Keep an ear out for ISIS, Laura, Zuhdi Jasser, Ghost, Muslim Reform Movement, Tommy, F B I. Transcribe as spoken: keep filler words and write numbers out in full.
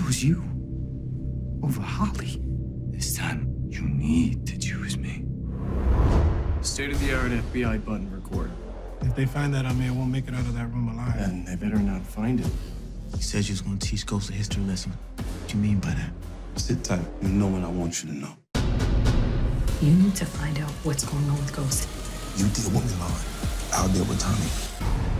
chose you over Holly. This time, you need to choose me. State-of-the-art F B I button recorder. If they find that on me, I won't make it out of that room alive. Then they better not find it. You said you was gonna teach Ghost a history lesson. What do you mean by that? Sit tight. You know what I want you to know. You need to find out what's going on with Ghost. You deal with me, Laura. I'll deal with Tommy.